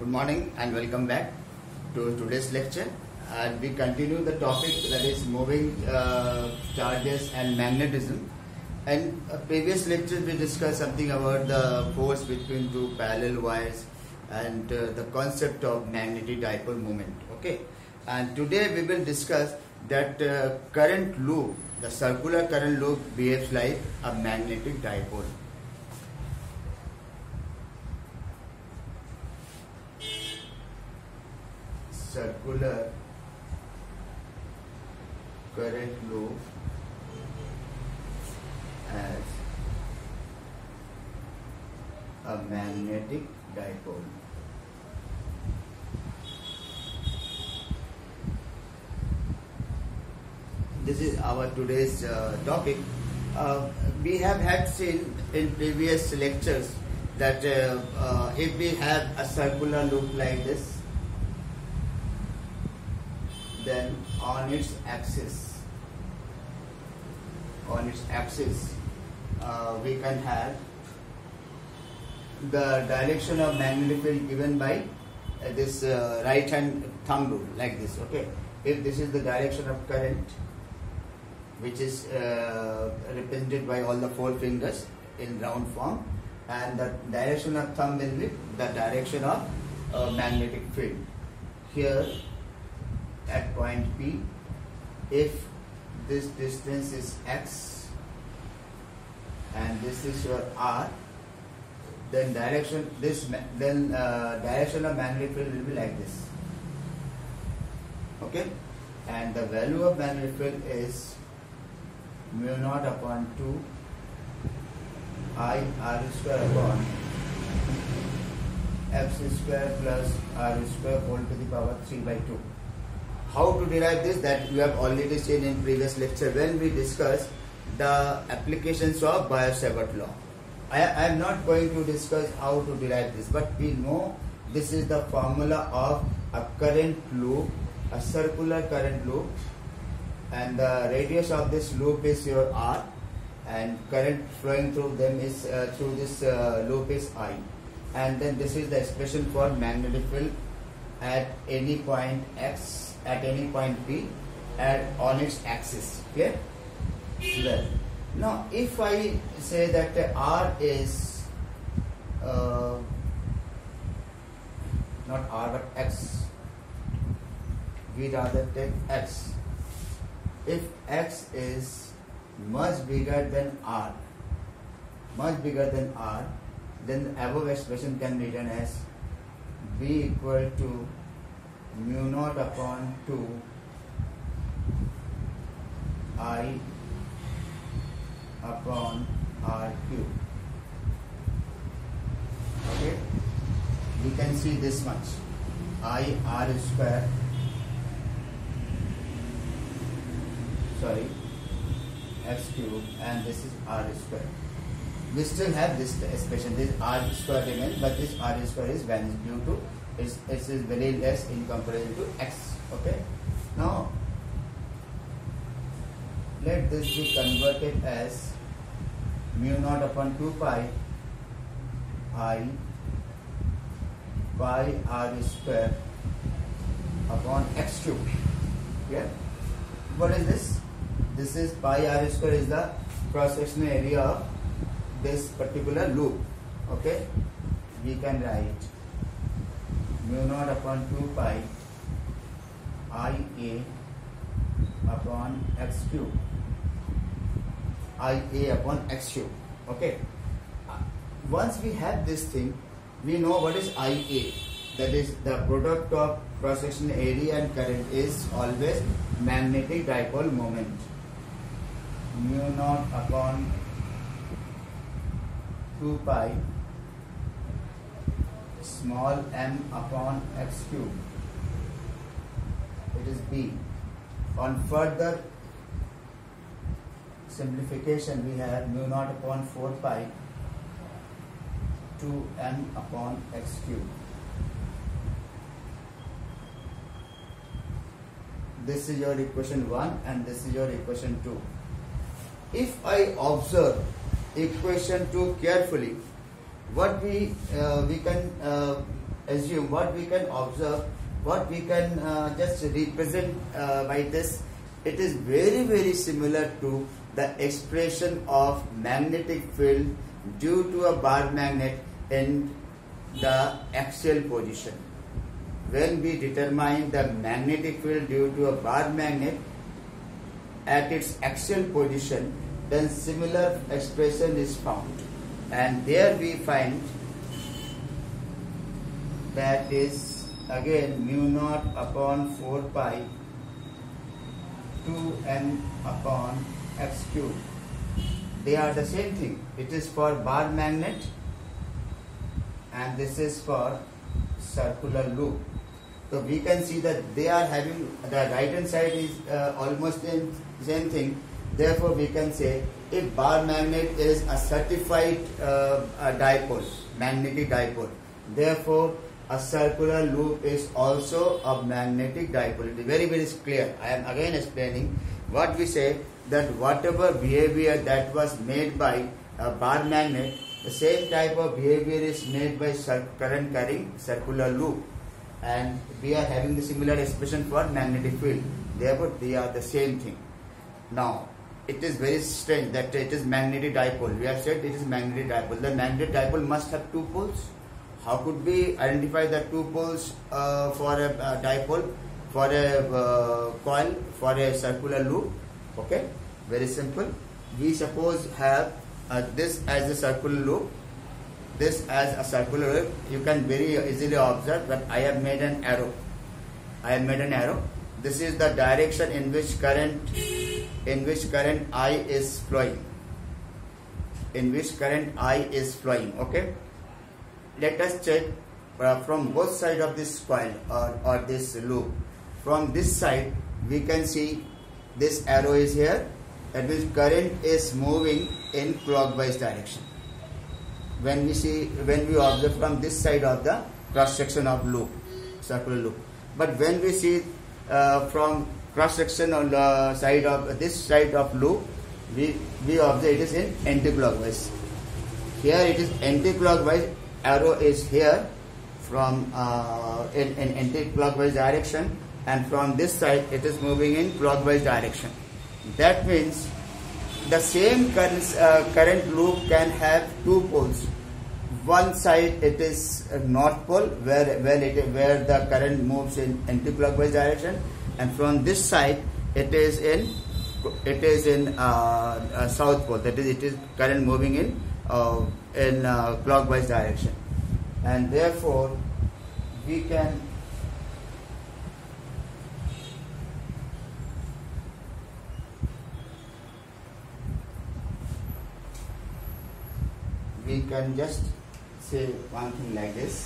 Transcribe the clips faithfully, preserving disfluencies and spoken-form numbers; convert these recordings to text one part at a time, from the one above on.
Good morning and welcome back to today's lecture, and we continue the topic that is moving uh, charges and magnetism. And uh, previous lecture we discussed something about the force between two parallel wires and uh, the concept of magnetic dipole moment. Okay, and today we will discuss that uh, current loop, the circular current loop behaves like a magnetic dipole. Circular current loop as a magnetic dipole. This is our today's uh, topic. Uh, we have had seen in previous lectures that uh, uh, if we have a circular loop like this, then on its axis, on its axis, uh, we can have the direction of magnetic field given by uh, this uh, right hand thumb rule, like this. Okay, if this is the direction of current, which is uh, represented by all the four fingers in round form, and the direction of thumb will be the direction of uh, magnetic field. Here, at point P, if this distance is x and this is your r, then direction this then uh, direction of magnetic field will be like this. Okay, and the value of magnetic field is mu naught upon two I r square upon x square plus r square whole to the power three by two. How to derive this, that you have already seen in previous lecture when we discussed the applications of Biot-Savart law. I, I am not going to discuss how to derive this, but we know this is the formula of a current loop, a circular current loop, and the radius of this loop is your R, and current flowing through them is uh, through this uh, loop is I, and then this is the expression for magnetic field at any point X, at any point P, and on its axis. Okay. Well, now if I say that uh, R is uh, not R but X, we rather take X. If X is much bigger than R, much bigger than R, then the above expression can be written as B equal to mu naught upon two I upon R cube. Okay, we can see this much, I R square, sorry, X cube, and this is R square. We still have this expression, this R square remains, but this R square is vanished due to It's, it's very less in comparison to x. Okay, now let this be converted as mu naught upon two pi I pi r square upon x cube. Yeah, what is this? This is pi r square is the cross sectional area of this particular loop. Okay, we can write mu naught upon two pi I a upon x cube, I a upon x cube. Okay, once we have this thing, we know what is I a, that is the product of cross sectional area and current is always magnetic dipole moment. Mu naught upon two pi small m upon x cube, it is B. On further simplification, we have mu naught upon four pi two m upon x cube. This is your equation one and this is your equation two. If I observe equation two carefully, what we uh, we can uh, assume, what we can observe, what we can uh, just represent uh, by this, it is very very similar to the expression of magnetic field due to a bar magnet in the axial position. When we determine the magnetic field due to a bar magnet at its axial position, then similar expression is found, and there we find that is again mu naught upon four pi two n upon x cube. They are the same thing. It is for bar magnet and this is for circular loop. So we can see that they are having, the right hand side is uh, almost the same thing. Therefore we can say if bar magnet is a certified uh, a dipole, magnetic dipole, therefore a circular loop is also a magnetic dipole. It is very very clear. I am again explaining what we say, that whatever behavior that was made by a bar magnet, the same type of behavior is made by current carrying circular loop, and we are having the similar expression for magnetic field. Therefore they are the same thing. Now it is very strange that it is magnetic dipole. We have said it is magnetic dipole. The magnetic dipole must have two poles. How could we identify the two poles uh, for a uh, dipole, for a uh, coil, for a circular loop? Okay, very simple. We suppose have uh, this as a circular loop, this as a circular loop. You can very easily observe that I have made an arrow. I have made an arrow. This is the direction in which current, in which current I is flowing. In which current I is flowing. Okay. Let us check uh, from both sides of this coil or, or this loop. From this side we can see this arrow is here, that means current is moving in clockwise direction. When we see, when we observe from this side of the cross section of loop, circular loop. But when we see uh, from cross section on the side of this side of loop, we, we observe it is in anti-clockwise. Here it is anti-clockwise. Arrow is here from uh, in, in anti-clockwise direction, and from this side it is moving in clockwise direction. That means the same current, uh, current loop can have two poles. One side it is north pole where where it where the current moves in anti-clockwise direction, and from this side it is in it is in uh, uh, south pole, that is it is current moving in Uh, in uh, clockwise direction. And therefore we can we can just say one thing like this.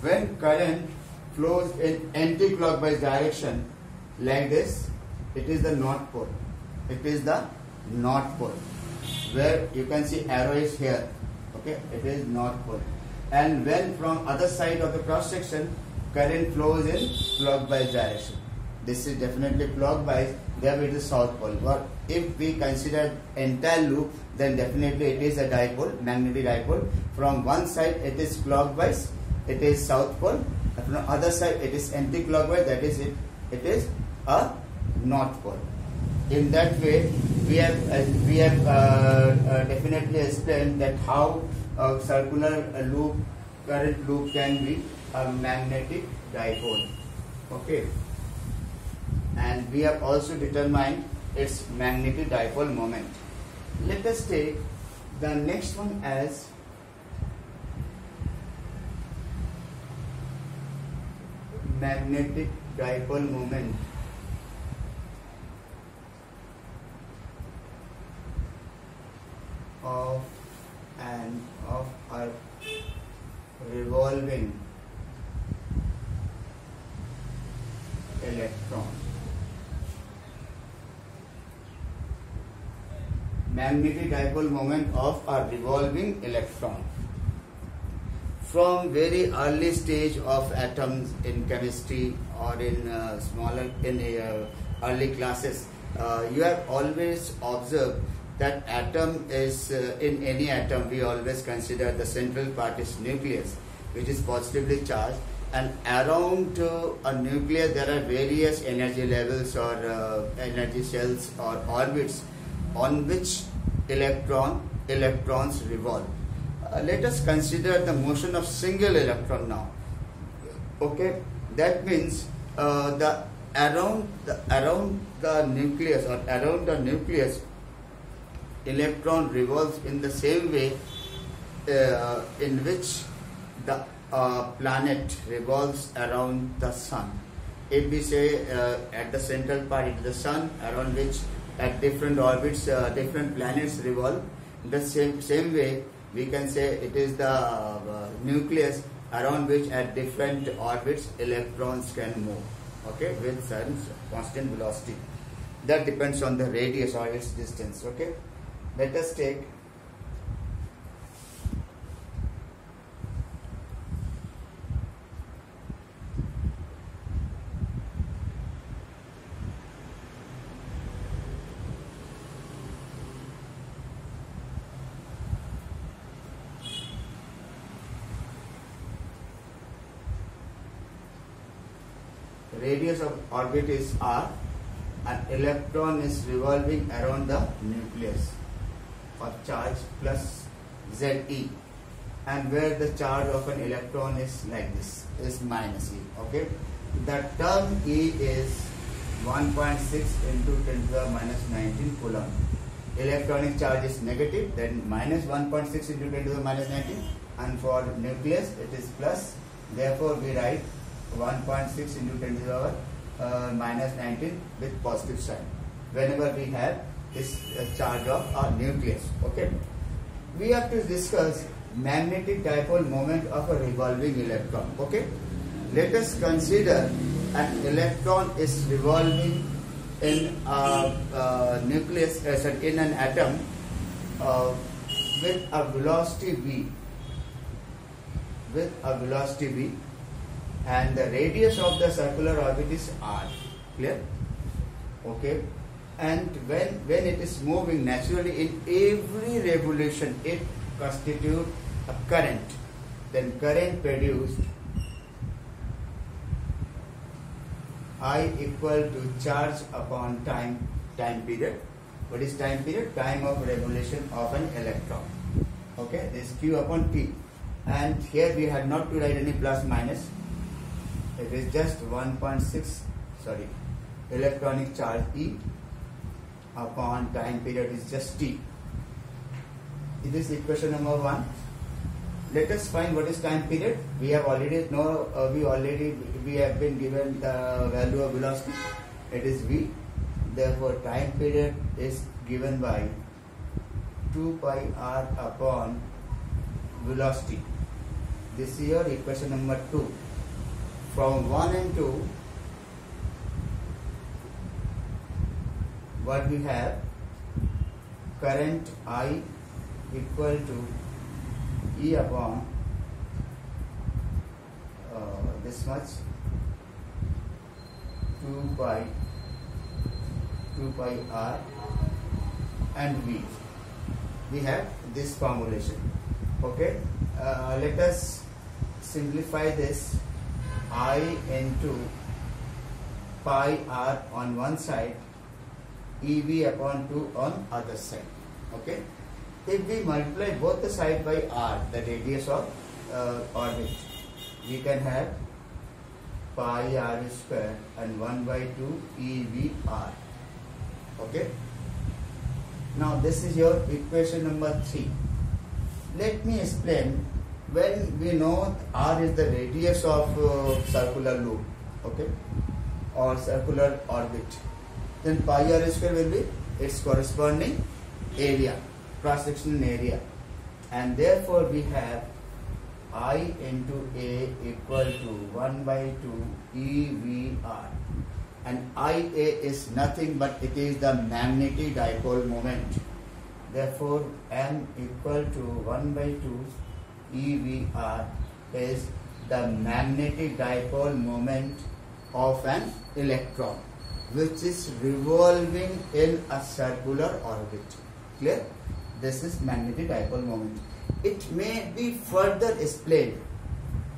When current flows in anti-clockwise direction like this, it is the north pole. It is the north pole where you can see arrow is here. Okay, it is north pole. And when from other side of the cross section current flows in clockwise direction, this is definitely clockwise. There it is south pole. But if we consider entire loop, then definitely it is a dipole, magnetic dipole. From one side it is clockwise, it is south pole, and from the other side it is anti-clockwise, that is it, it is a north pole. In that way we have uh, we have uh, uh, definitely explained that how a circular loop, current loop can be a magnetic dipole. Okay, and we have also determined its magnetic dipole moment. Let us take the next one as magnetic dipole moment. Of and of a revolving electron. magnetic dipole moment of a revolving electron. From very early stage of atoms in chemistry or in uh, smaller in uh, early classes, uh, you have always observed that atom is uh, in any atom we always consider the central part is nucleus, which is positively charged, and around uh, a nucleus there are various energy levels or uh, energy shells or orbits on which electron electrons revolve. Uh, let us consider the motion of single electron now. Okay, that means uh, the around the around the nucleus or around the nucleus electron revolves in the same way uh, in which the uh, planet revolves around the sun. If we say uh, at the central part it is the sun, around which at different orbits uh, different planets revolve. The same same way we can say it is the uh, nucleus around which at different orbits electrons can move, okay, with certain constant velocity. That depends on the radius or its distance. Okay, let us take radius of orbit is r. An electron is revolving around the nucleus of charge plus Z E, and where the charge of an electron is like this, is minus E. Okay, the term E is one point six into ten to the minus nineteen coulomb. Electronic charge is negative, then minus one point six into ten to the minus nineteen, and for nucleus it is plus. Therefore, we write one point six into ten to the minus nineteen with positive sign whenever we have this uh, charge of our nucleus. Okay, we have to discuss magnetic dipole moment of a revolving electron. Okay, let us consider an electron is revolving in a uh, nucleus as uh, in an atom uh, with a velocity v with a velocity v. And the radius of the circular orbit is r. Clear? Okay. And when when it is moving naturally, in every revolution it constitutes a current. Then current produced I equal to charge upon time time period. What is time period? Time of revolution of an electron. Okay. This Q upon T. And here we had not to write any plus minus. It is just one point six sorry electronic charge E upon time period is just T. It is equation number one. Let us find what is time period. We have already know uh, we already we have been given the value of velocity. It is V. Therefore, time period is given by two pi r upon velocity. This is your equation number two. From one and two, what we have? Current I equal to E upon uh, this much, two pi r and V. We have this formulation. Okay, uh, let us simplify this. I into pi r on one side, E V upon two on other side. Okay, if we multiply both the side by r, the radius of uh, orbit, we can have pi r square and one by two E V r. Okay, now this is your equation number three. Let me explain. When we know r is the radius of uh, circular loop, okay, or circular orbit, then pi r square will be its corresponding area, cross sectional area, and therefore we have I into a equal to one by two E V r, and I a is nothing but it is the magnetic dipole moment Therefore, m equal to one by two E V R is the magnetic dipole moment of an electron, which is revolving in a circular orbit. Clear? This is magnetic dipole moment. It may be further explained.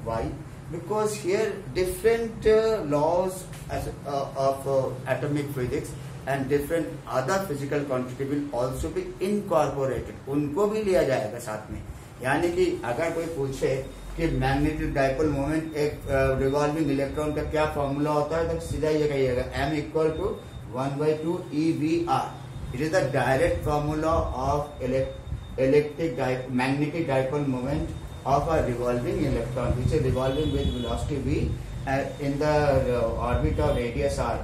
Why? Because here different uh, laws as, uh, of uh, atomic physics and different other physical quantity will also be incorporated. उनको भी लिया जाएगा साथ में. यानी कि अगर कोई पूछे कि मैग्नेटिक डाइपोल मोमेंट एक रिवॉल्विंग uh, इलेक्ट्रॉन का क्या फॉर्मूला होता है, तो सीधा ये कहिएगा m equal to one by two e v r. It is the direct formula of electric magnetic dipole moment of a revolving electron, which is revolving with velocity v uh, in the uh, orbit of radius r.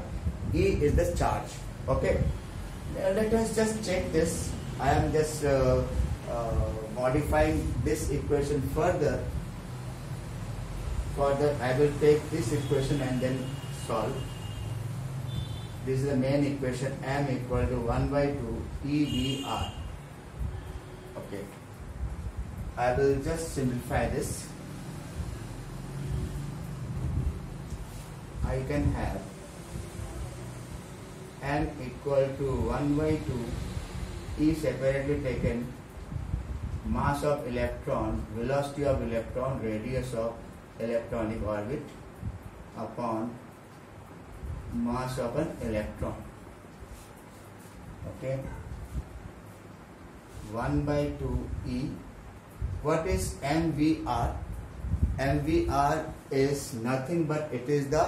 E is the charge. Okay, let us just check this. I am just uh, uh, modifying this equation further. Further, I will take this equation and then solve. This is the main equation. M equal to one by two E V R. Okay. I will just simplify this. I can have m equal to one by two E separately taken, mass of electron, velocity of electron, radius of electronic orbit upon mass of an electron. Okay, one by two E. What is M V R? M V R is nothing but it is the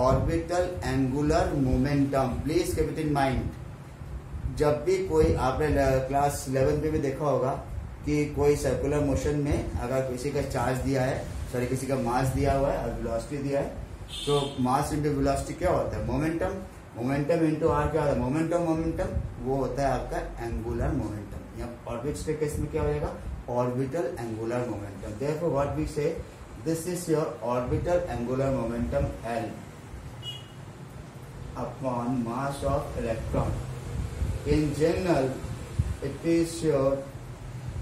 orbital angular momentum. Please keep it in mind. जब भी कोई आपने class eleven में भी देखा होगा कि कोई सर्कुलर मोशन में अगर किसी का चार्ज दिया है, सॉरी किसी का मास दिया हुआ है और वेलोसिटी दिया है, तो मास इंटू वेलोसिटी क्या होता है? मोमेंटम. मोमेंटम इंटू आर क्या होता है? मोमेंटम. मोमेंटम वो होता है आपका एंगुलर मोमेंटम. या ऑर्बिट्स के केस में क्या हो जाएगा? orbital angular momentum. Therefore, what we say, this is your orbital angular momentum L upon mass of electron. In general, it is your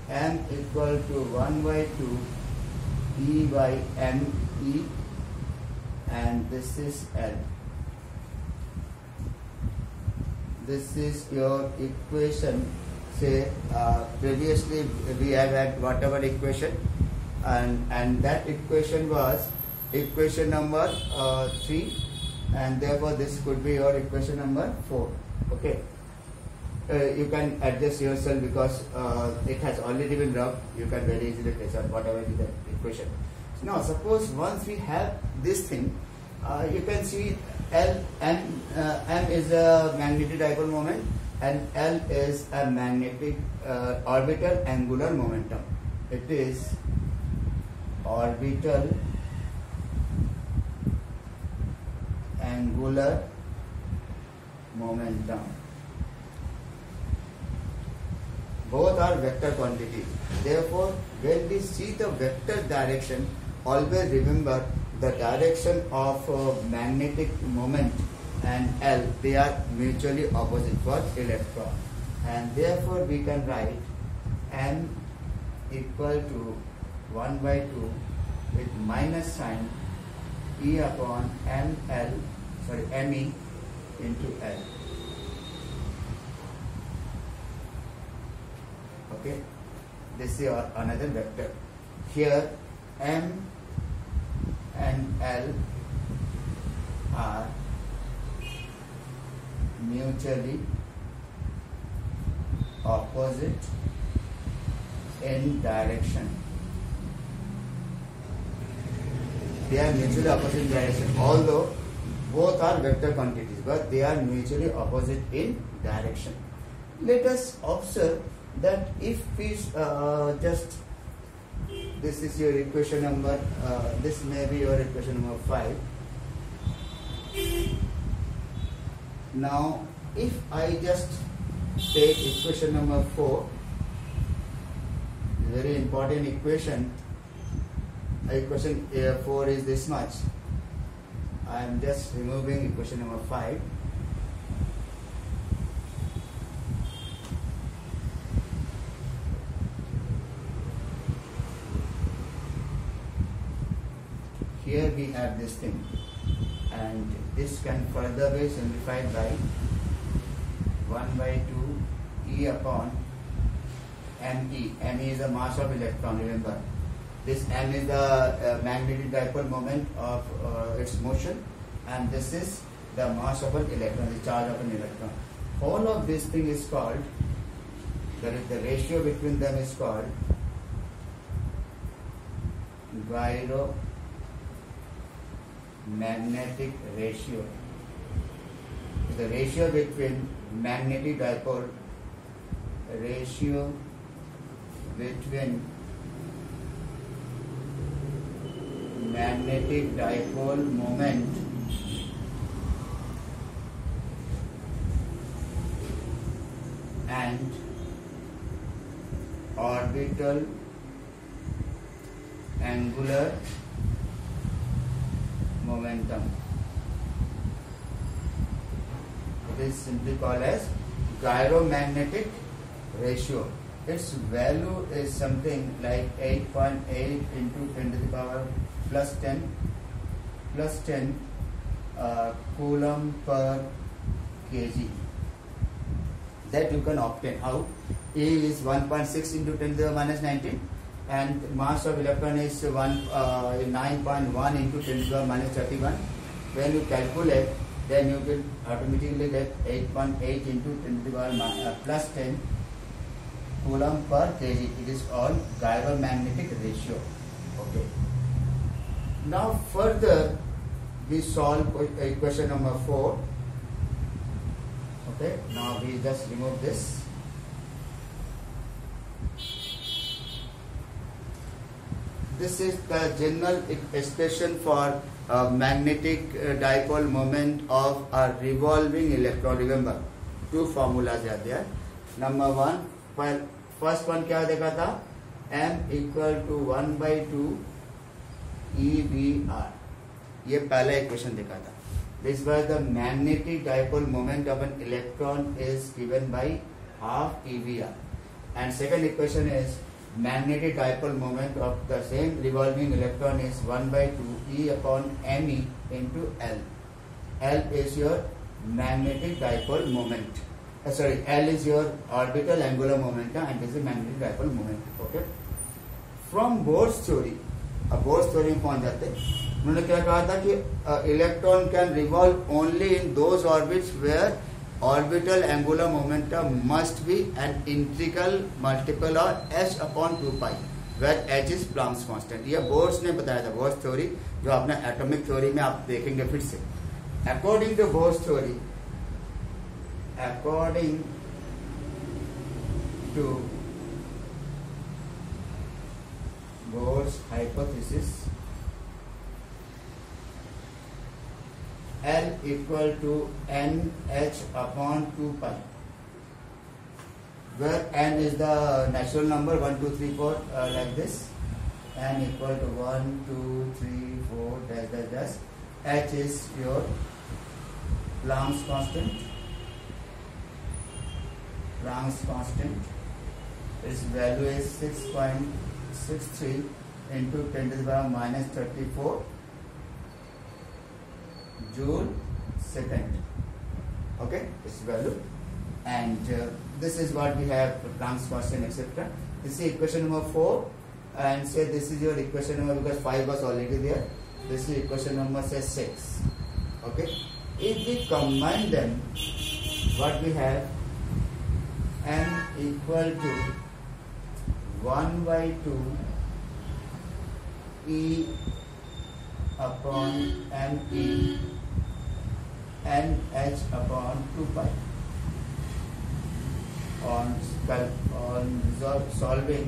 m equal to one by two E by m E, and this is L. This is your equation. Say uh, previously we have had whatever equation, and and that equation was equation number uh, three, and therefore this could be your equation number four. Okay, uh, you can adjust yourself because uh, it has already been rubbed. You can very easily catch up whatever is the equation. So now suppose once we have this thing, uh, you can see L M uh, M is a magnetic dipole moment. And L is a magnetic uh, orbital angular momentum. It is orbital angular momentum. Both are vector quantities. Therefore, when we see the vector direction, always remember the direction of uh, magnetic moment and L, they are mutually opposite for electron, and therefore we can write m equal to one by two with minus sign E upon m L, sorry m E into L. Okay, this is our another vector. Here m and L are mutually opposite in direction. They are mutually opposite in direction, although both are vector quantities, but they are mutually opposite in direction. Let us observe that if we uh, just, this is your equation number, uh, this may be your equation number five. Now, if I just take equation number four, very important equation, equation four is this much. I am just removing equation number five. Here we have this thing, and this can further be simplified by one by two E upon m e. m e is the mass of electron, remember. This m is the uh, magnetic dipole moment of uh, its motion, and this is the mass of an electron, the charge of an electron. All of this thing is called, that is the ratio between them is called Gyromagnetic Ratio. The ratio between magnetic dipole, ratio between magnetic dipole moment and orbital angular momentum. It is simply called as Gyromagnetic Ratio. Its value is something like eight point eight into ten to the power plus ten plus ten uh, coulomb per kg. That you can obtain how E is one point six into ten to the minus nineteen, and mass of electron is nine point one into ten to the minus thirty-one. When you calculate, then you will automatically get eight point eight into ten to the power plus ten coulomb per kg. It is all Gyromagnetic Ratio. Okay. Now further we solve question number four. Okay. Now we just remove this. This is the general expression for uh, magnetic uh, dipole moment of a revolving electron. Remember, two formulas are there. Number one, well, first one क्या देखा था? M equal to one by two E B R. ये पहला equation देखा था. This was the magnetic dipole moment of an electron is given by half E B R. And second equation is magnetic dipole moment of the same revolving electron is one by two E upon m e into L. L is your magnetic dipole moment. Uh, sorry, L is your orbital angular momentum, and this is magnetic dipole moment. Okay. From Bohr's theory, अब Bohr's theory में पहुंच जाते हैं. उन्होंने क्या कहा था कि electron can revolve only in those orbits where orbital angular momentum must be an integral multiple or h upon two pi, where h is Planck's constant. यह बोर्स ने बताया था, बोर्स थ्योरी जो आपने एटॉमिक थ्योरी में आप देखेंगे फिर से. According to Bohr's theory according to Bohr's hypothesis L equal to n h upon two pi, where n is the natural number one, two, three, four, uh, like this. N equal to one, two, three, four, dash, dash, dash. H is your Planck's constant. Planck's constant. Its value is six point six three into ten to the power minus thirty-four. Joule second. Okay, its value, and uh, this is what we have, Planck's constant, et cetera. This is equation number four, and say this is your equation number, because five was already there. This is equation number say six. Okay, if we combine them, what we have? M equal to one by two E upon m e n h upon two pi. On, on solving,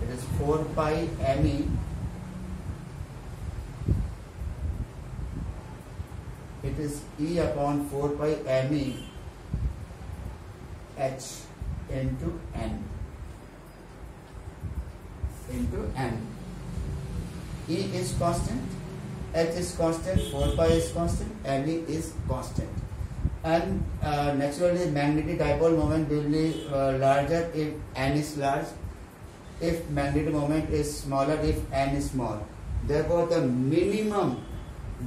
it is four pi m e it is E upon four pi m e h into n into n. E is constant, H is constant, four pi is constant, m e is constant. And uh, naturally magnetic dipole moment will be uh, larger if n is large, if magnetic moment is smaller if n is small. Therefore, the minimum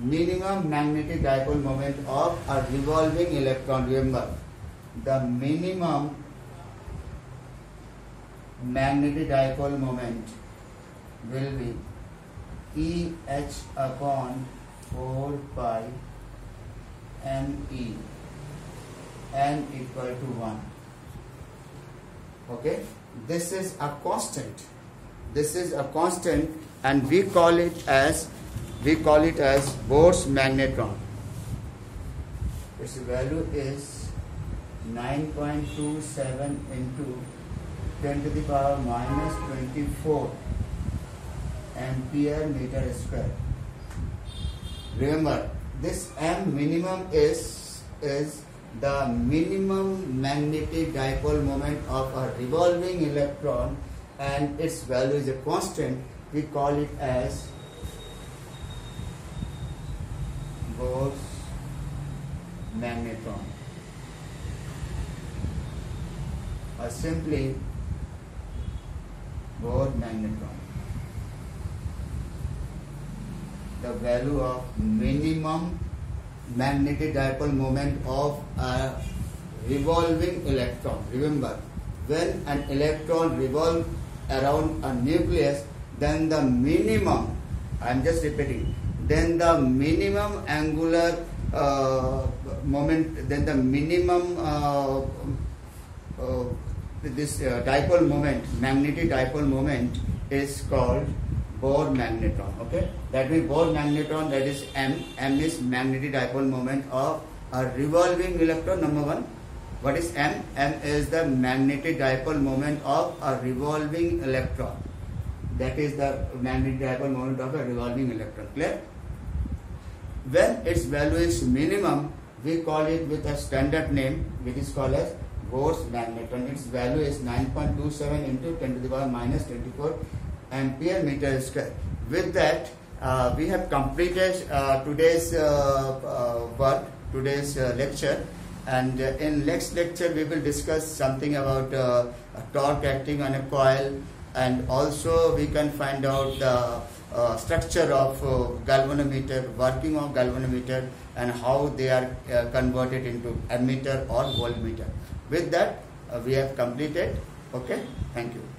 minimum magnetic dipole moment of a revolving electron. Remember, the minimum magnetic dipole moment will be E H upon four pi m E, n equal to one. Okay, this is a constant. This is a constant, and we call it as we call it as Bohr's magneton. Its value is nine point two seven into ten to the power minus twenty-four ampere meter square. Remember, this m minimum is is the minimum magnetic dipole moment of a revolving electron, and its value is a constant. We call it as Bohr's magneton, or simply Bohr magneton. The value of minimum magnetic dipole moment of a revolving electron. Remember, when an electron revolves around a nucleus, then the minimum, I am just repeating, then the minimum angular uh, moment, then the minimum uh, uh, this uh, dipole moment, magnetic dipole moment is called Bohr magneton. Okay, that means Bohr magneton, that is M. M is magnetic dipole moment of a revolving electron. Number one, what is M? M is the magnetic dipole moment of a revolving electron. That is the magnetic dipole moment of a revolving electron. Clear? When its value is minimum, we call it with a standard name, which is called as Bohr's magneton. Its value is nine point two seven into ten to the power minus twenty-four ampere meter square. With that, uh, we have completed uh, today's uh, uh, work, today's uh, lecture, and uh, in next lecture we will discuss something about uh, torque acting on a coil, and also we can find out the uh, structure of uh, galvanometer, working of galvanometer, and how they are uh, converted into ammeter or voltmeter. With that, uh, we have completed. Okay, thank you.